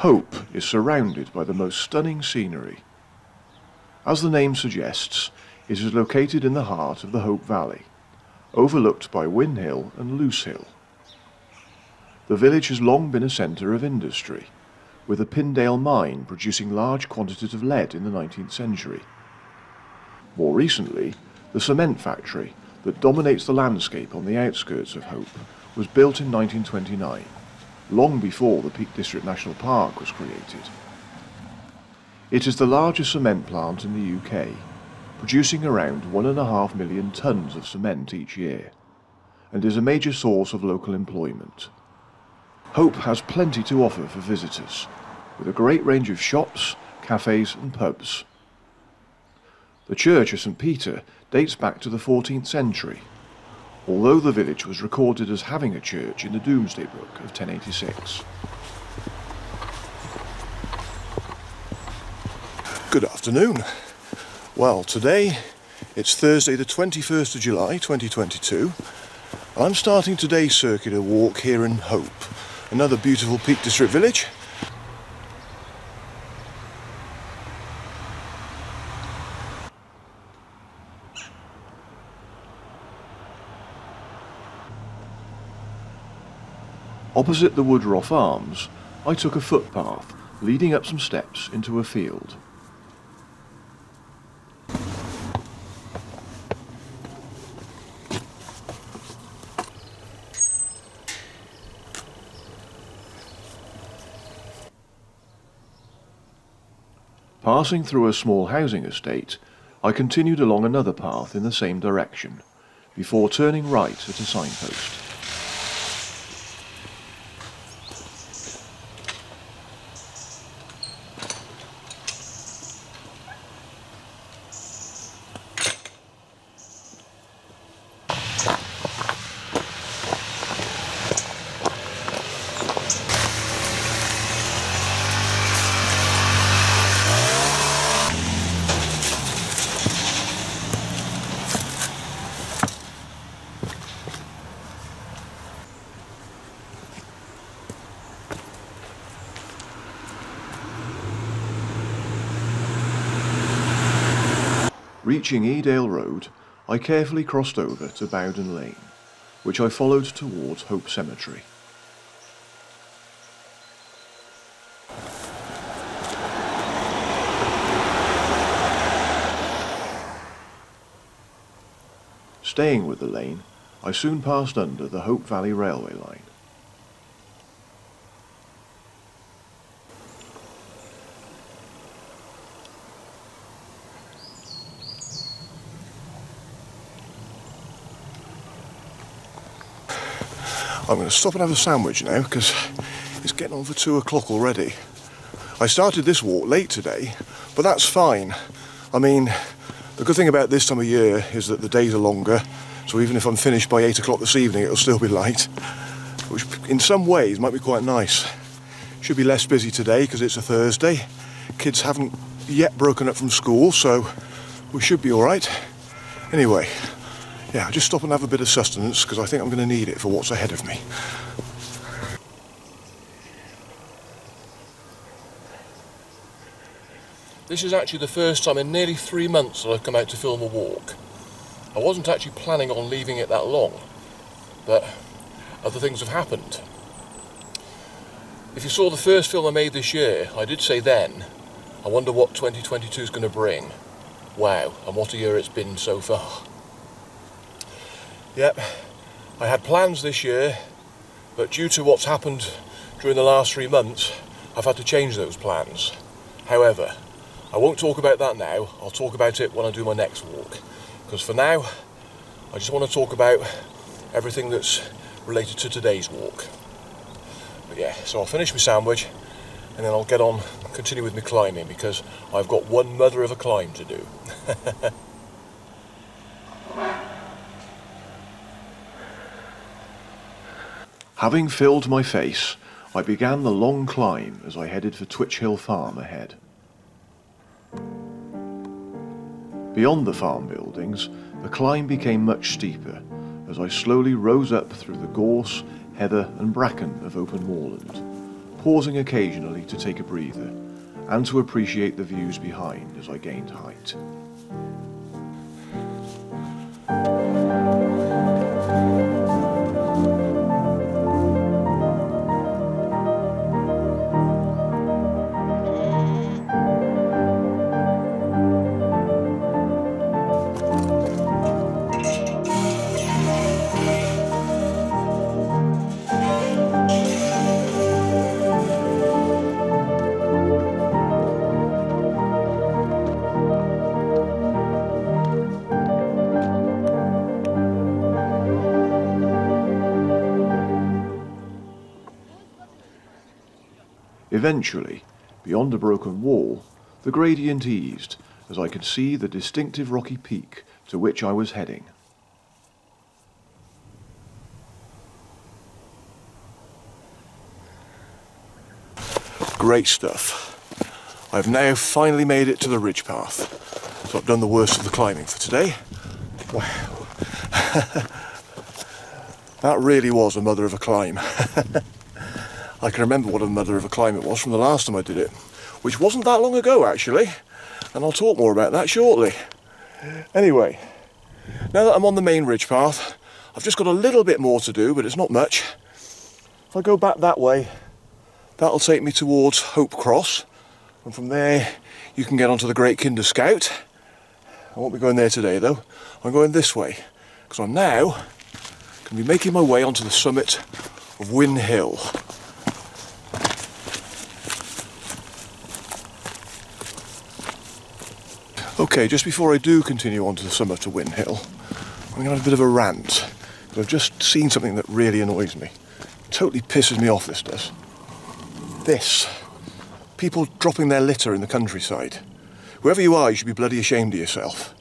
Hope is surrounded by the most stunning scenery. As the name suggests, it is located in the heart of the Hope Valley, overlooked by Win Hill and Loose Hill. The village has long been a centre of industry, with the Pindale mine producing large quantities of lead in the 19th century. More recently, the cement factory that dominates the landscape on the outskirts of Hope was built in 1929, long before the Peak District National Park was created. It is the largest cement plant in the UK, producing around 1.5 million tonnes of cement each year, and is a major source of local employment. Hope has plenty to offer for visitors, with a great range of shops, cafes and pubs. The Church of St Peter dates back to the 14th century, although the village was recorded as having a church in the Domesday Book of 1086. Good afternoon. Well, today it's Thursday the 21st of July 2022. I'm starting today's circular walk here in Hope, another beautiful Peak District village. Opposite the Woodroffe Arms, I took a footpath leading up some steps into a field. Passing through a small housing estate, I continued along another path in the same direction, before turning right at a signpost. Reaching Edale Road, I carefully crossed over to Bowden Lane, which I followed towards Hope Cemetery. Staying with the lane, I soon passed under the Hope Valley Railway line. I'm going to stop and have a sandwich now because it's getting on for 2 o'clock already. I started this walk late today, but that's fine. I mean, the good thing about this time of year is that the days are longer, so even if I'm finished by 8 o'clock this evening, it'll still be light, which in some ways might be quite nice. Should be less busy today because it's a Thursday. Kids haven't yet broken up from school, so we should be all right. Anyway. Yeah, just stop and have a bit of sustenance because I think I'm going to need it for what's ahead of me. This is actually the first time in nearly 3 months that I've come out to film a walk. I wasn't actually planning on leaving it that long, but other things have happened. If you saw the first film I made this year, I did say then, I wonder what 2022 is going to bring. Wow, and what a year it's been so far. Yep, I had plans this year, but due to what's happened during the last 3 months, I've had to change those plans. However, I won't talk about that now. I'll talk about it when I do my next walk. Because for now, I just want to talk about everything that's related to today's walk. But yeah, so I'll finish my sandwich and then I'll get on and continue with my climbing because I've got one mother of a climb to do. Having filled my face, I began the long climb as I headed for Twitchhill Farm ahead. Beyond the farm buildings, the climb became much steeper as I slowly rose up through the gorse, heather and bracken of open moorland, pausing occasionally to take a breather and to appreciate the views behind as I gained height. Eventually, beyond the broken wall, the gradient eased as I could see the distinctive rocky peak to which I was heading. Great stuff. I've now finally made it to the ridge path, so I've done the worst of the climbing for today. Wow. That really was a mother of a climb. I can remember what a mother of a climb it was from the last time I did it, which wasn't that long ago actually, and I'll talk more about that shortly. Anyway, now that I'm on the main ridge path, I've just got a little bit more to do, but it's not much. If I go back that way, that'll take me towards Hope Cross, and from there you can get onto the Great Kinder Scout. I won't be going there today though, I'm going this way, because I'm now going to be making my way onto the summit of Win Hill. Okay, just before I do continue on to the summit of Win Hill, I'm going to have a bit of a rant. I've just seen something that really annoys me. It totally pisses me off, this does. This. People dropping their litter in the countryside. Whoever you are, you should be bloody ashamed of yourself.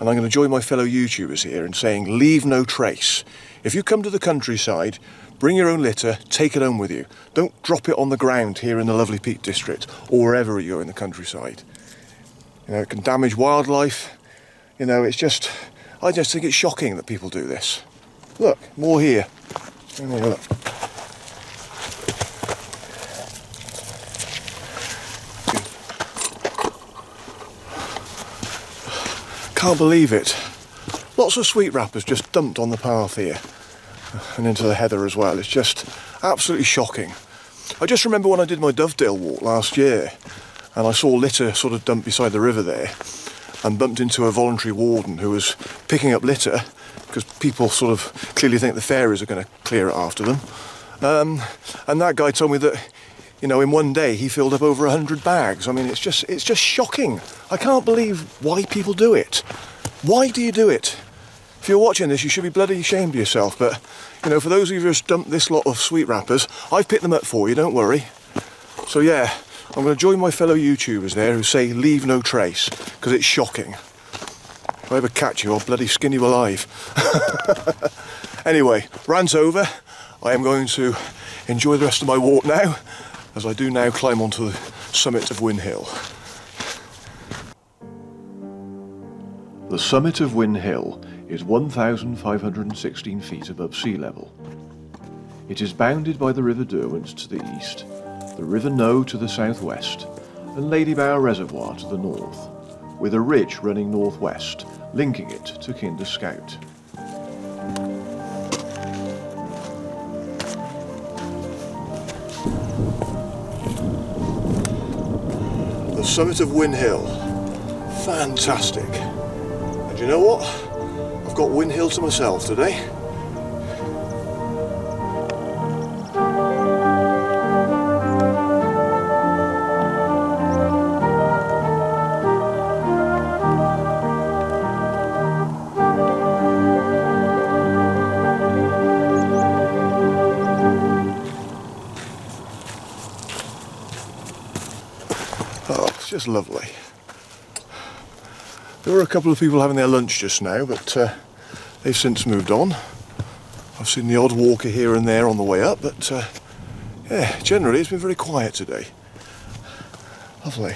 And I'm going to join my fellow YouTubers here in saying, leave no trace. If you come to the countryside, bring your own litter, take it home with you. Don't drop it on the ground here in the lovely Peak District, or wherever you're in the countryside. You know, it can damage wildlife. You know, it's just, I just think it's shocking that people do this. Look, more here. Hang on, look. Can't believe it. Lots of sweet wrappers just dumped on the path here and into the heather as well. It's just absolutely shocking. I just remember when I did my Dovedale walk last year, and I saw litter sort of dumped beside the river there, and bumped into a voluntary warden who was picking up litter because people sort of clearly think the fairies are going to clear it after them. And that guy told me that, you know, in one day he filled up over 100 bags. I mean, it's just shocking. I can't believe why people do it. Why do you do it? If you're watching this, you should be bloody ashamed of yourself. But, you know, for those of you who just dumped this lot of sweet wrappers, I've picked them up for you, don't worry. So yeah, I'm going to join my fellow YouTubers there who say leave no trace, because it's shocking. If I ever catch you, I'll bloody skin you alive. Anyway, rant's over. I am going to enjoy the rest of my walk now, as I do now climb onto the summit of Win Hill. The summit of Win Hill is 1,516 feet above sea level. It is bounded by the River Derwent to the east, the River Noe to the southwest, and Ladybower Reservoir to the north, with a ridge running northwest, linking it to Kinder Scout. The summit of Win Hill, fantastic. And you know what? I've got Win Hill to myself today. Just lovely. There were a couple of people having their lunch just now, but they've since moved on. I've seen the odd walker here and there on the way up, but yeah, generally it's been very quiet today. Lovely.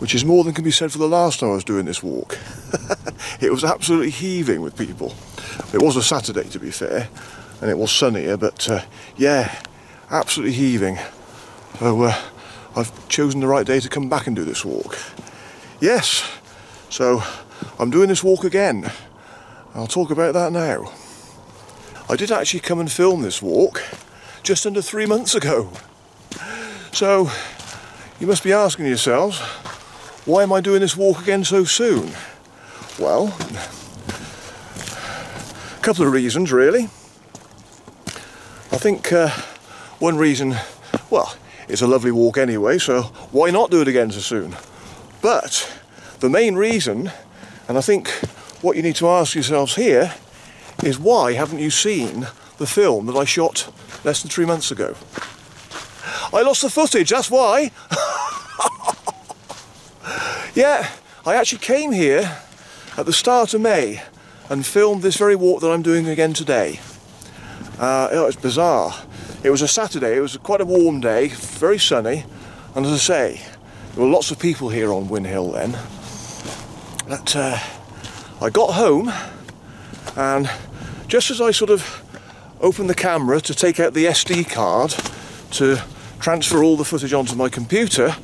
Which is more than can be said for the last time I was doing this walk. It was absolutely heaving with people. It was a Saturday to be fair, and it was sunnier, but yeah, absolutely heaving. So I've chosen the right day to come back and do this walk. Yes, so I'm doing this walk again. I'll talk about that now. I did actually come and film this walk just under 3 months ago. So you must be asking yourselves, why am I doing this walk again so soon? Well, a couple of reasons really. I think one reason, well, it's a lovely walk anyway, so why not do it again so soon? But the main reason, and I think what you need to ask yourselves here, is why haven't you seen the film that I shot less than 3 months ago? I lost the footage, that's why! Yeah, I actually came here at the start of May and filmed this very walk that I'm doing again today. It was bizarre. It was a Saturday, it was quite a warm day, very sunny, and as I say, there were lots of people here on Win Hill then. But I got home, and just as I sort of opened the camera to take out the SD card to transfer all the footage onto my computer,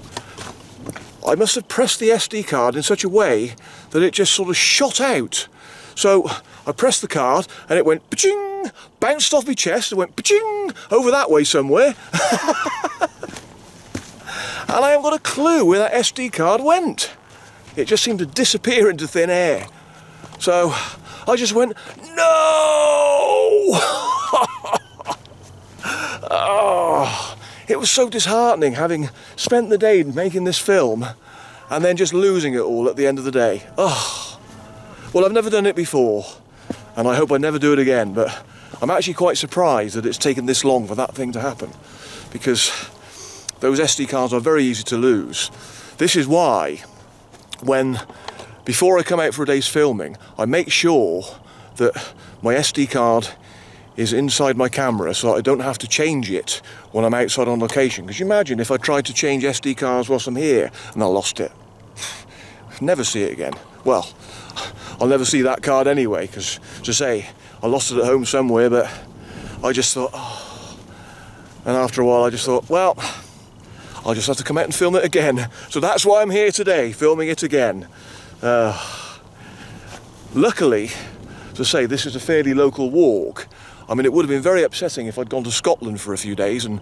I must have pressed the SD card in such a way that it just sort of shot out. So I pressed the card and it went ba-ching, bounced off my chest and went ba-ching, over that way somewhere. And I haven't got a clue where that SD card went. It just seemed to disappear into thin air. So I just went, no! Oh, it was so disheartening having spent the day making this film and then just losing it all at the end of the day. Oh, well, I've never done it before and I hope I never do it again, but I'm actually quite surprised that it's taken this long for that thing to happen, because those SD cards are very easy to lose. This is why before I come out for a day's filming, I make sure that my SD card is inside my camera so that I don't have to change it when I'm outside on location. Because you imagine if I tried to change SD cards whilst I'm here and I lost it. Never see it again. Well, I'll never see that card anyway, because, as I say, I lost it at home somewhere, but I just thought, oh. And after a while I just thought, well, I'll just have to come out and film it again. So that's why I'm here today, filming it again. Luckily, as I say, this is a fairly local walk. I mean, it would have been very upsetting if I'd gone to Scotland for a few days and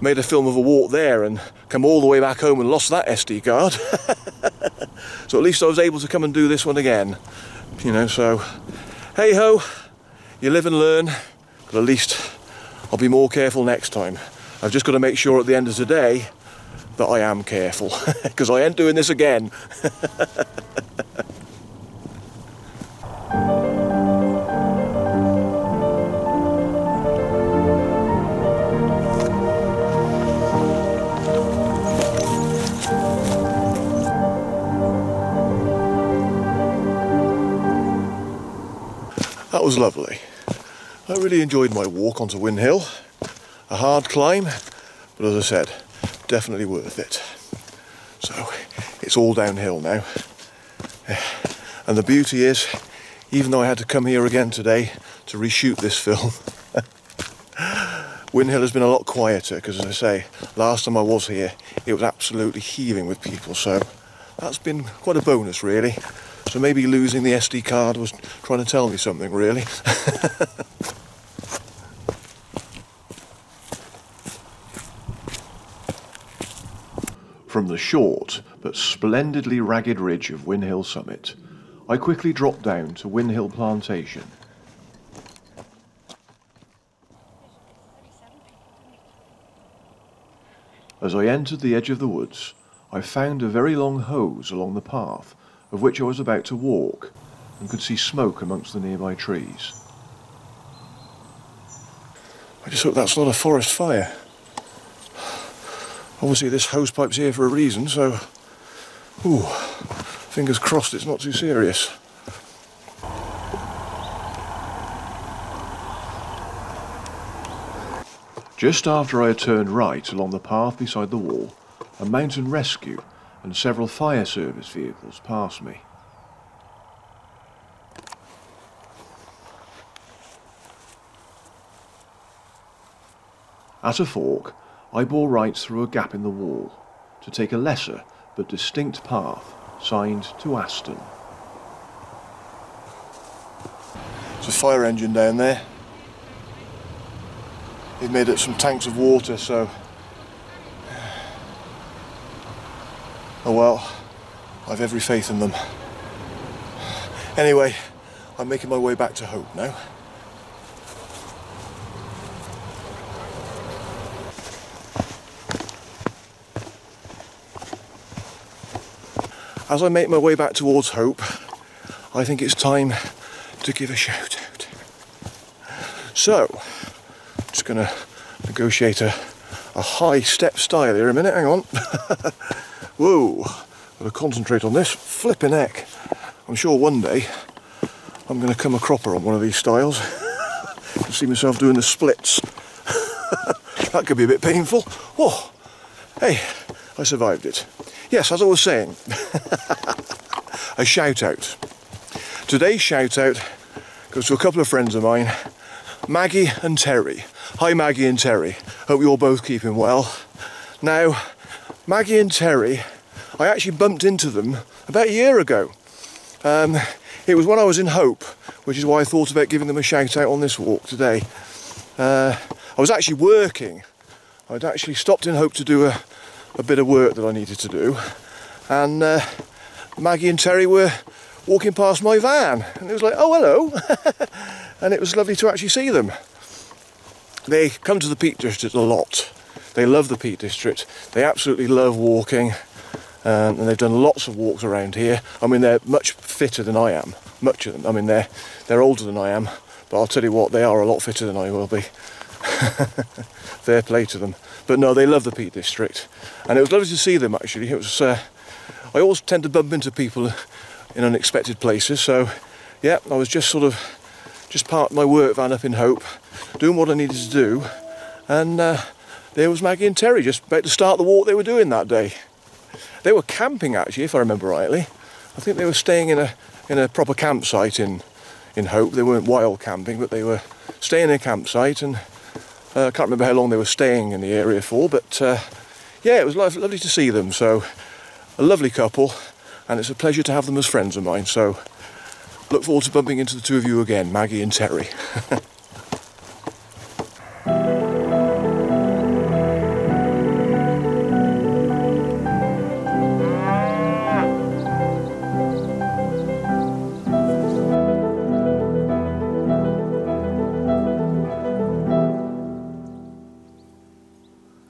made a film of a walk there and come all the way back home and lost that SD card. So at least I was able to come and do this one again. You know, so hey ho, you live and learn, but at least I'll be more careful next time. I've just got to make sure at the end of today that I am careful, because I ain't doing this again. That was lovely. I really enjoyed my walk onto Win Hill. A hard climb, but as I said, definitely worth it. So it's all downhill now. And the beauty is, even though I had to come here again today to reshoot this film, Win Hill has been a lot quieter, because as I say, last time I was here, it was absolutely heaving with people, so that's been quite a bonus really. So maybe losing the SD card was trying to tell me something, really. From the short but splendidly ragged ridge of Win Hill Summit, I quickly dropped down to Win Hill Plantation. As I entered the edge of the woods, I found a very long hose along the path of which I was about to walk, and could see smoke amongst the nearby trees. I just hope that's not a forest fire. Obviously this hose pipe's here for a reason, so ooh, fingers crossed it's not too serious. Just after I had turned right along the path beside the wall, a mountain rescue and several fire service vehicles passed me. At a fork, I bore right through a gap in the wall to take a lesser but distinct path signed to Aston. There's a fire engine down there. They've made up some tanks of water, so... Oh well, I've every faith in them. Anyway, I'm making my way back to Hope now. As I make my way back towards Hope, I think it's time to give a shout out. So, I'm just going to negotiate a high step style here a minute, hang on. Whoa, gotta concentrate on this, flipping heck. I'm sure one day I'm going to come a cropper on one of these styles. I can see myself doing the splits. That could be a bit painful. Whoa, hey, I survived it. Yes, as I was saying, a shout out. Today's shout out goes to a couple of friends of mine, Maggie and Terry. Hi Maggie and Terry, hope you're both keeping well. Now, Maggie and Terry, I actually bumped into them about a year ago. It was when I was in Hope, which is why I thought about giving them a shout out on this walk today. I was actually working. I'd actually stopped in Hope to do a bit of work that I needed to do, and Maggie and Terry were walking past my van and it was like, oh hello. And it was lovely to actually see them. They come to the Peak District a lot. They love the Peak District. They absolutely love walking, and they've done lots of walks around here. I mean, they're much fitter than I am, much of them. I mean, they're older than I am, but I'll tell you what, they are a lot fitter than I will be. Fair play to them. But no, they love the Peak District, and it was lovely to see them actually. It was I always tend to bump into people in unexpected places, so yeah, I was just sort of just parked my work van up in Hope, doing what I needed to do, and there was Maggie and Terry just about to start the walk they were doing that day. They were camping actually, if I remember rightly. I think they were staying in a proper campsite in Hope. They weren't wild camping, but they were staying in a campsite, and I can't remember how long they were staying in the area for, but yeah, it was lovely to see them. So, a lovely couple, and it's a pleasure to have them as friends of mine. So, look forward to bumping into the two of you again, Maggie and Terry.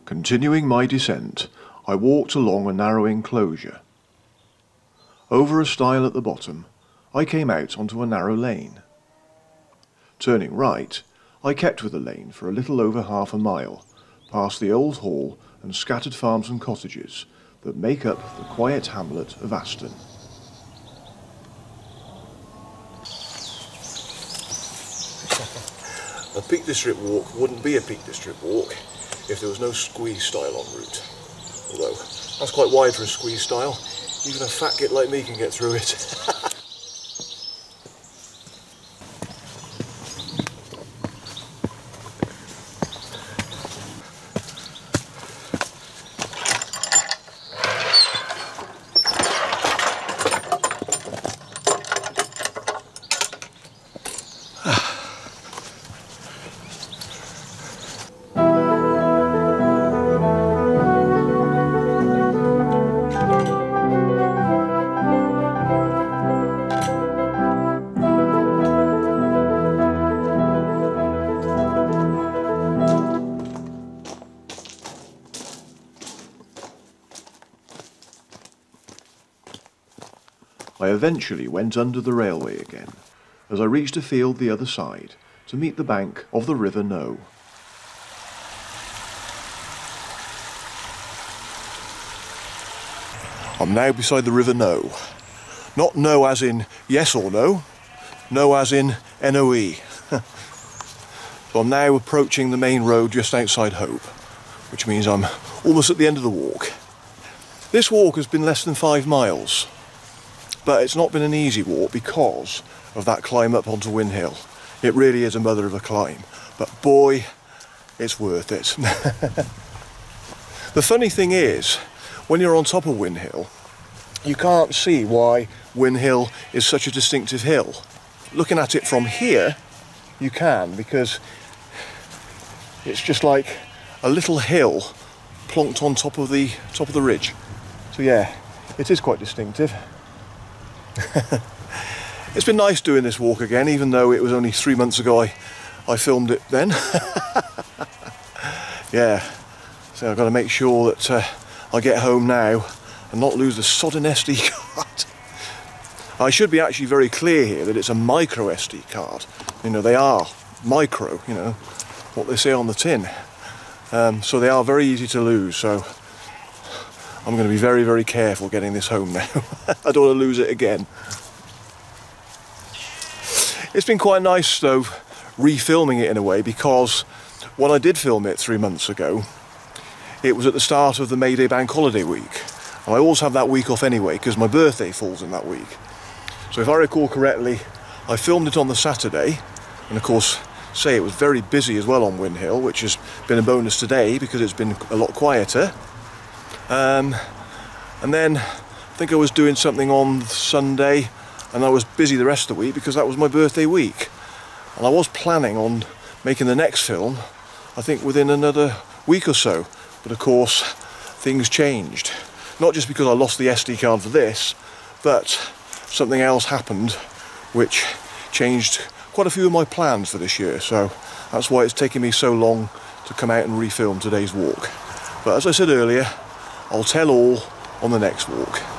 Continuing my descent, I walked along a narrow enclosure. Over a stile at the bottom, I came out onto a narrow lane. Turning right, I kept with the lane for a little over half a mile, past the old hall and scattered farms and cottages that make up the quiet hamlet of Aston. A Peak District walk wouldn't be a Peak District walk if there was no squeeze style en route. Although, that's quite wide for a squeeze style. Even a fat git like me can get through it. Eventually went under the railway again, as I reached a field the other side to meet the bank of the River Noe. I'm now beside the River Noe. Not no as in yes or no, no as in N-O-E. So I'm now approaching the main road just outside Hope, which means I'm almost at the end of the walk. This walk has been less than 5 miles. But it's not been an easy walk because of that climb up onto Win Hill. It really is a mother of a climb, but boy, it's worth it. The funny thing is, when you're on top of Win Hill, you can't see why Win Hill is such a distinctive hill. Looking at it from here, you can, because it's just like a little hill plonked on top of the ridge. So yeah, it is quite distinctive. It's been nice doing this walk again, even though it was only 3 months ago I filmed it then. Yeah, so I've got to make sure that I get home now and not lose the sodden SD card. I should be actually very clear here that it's a micro SD card. You know, they are micro, you know, what they say on the tin. So they are very easy to lose, so I'm going to be very, very careful getting this home now. I don't want to lose it again. It's been quite nice though, refilming it in a way, because when I did film it 3 months ago, it was at the start of the May Day Bank Holiday week. And I always have that week off anyway, because my birthday falls in that week. So if I recall correctly, I filmed it on the Saturday, and of course, say it was very busy as well on Win Hill, which has been a bonus today because it's been a lot quieter. And then I think I was doing something on Sunday, and I was busy the rest of the week because that was my birthday week. And I was planning on making the next film, I think within another week or so. But of course, things changed. Not just because I lost the SD card for this, but something else happened which changed quite a few of my plans for this year. So that's why it's taken me so long to come out and refilm today's walk. But as I said earlier, I'll tell all on the next walk.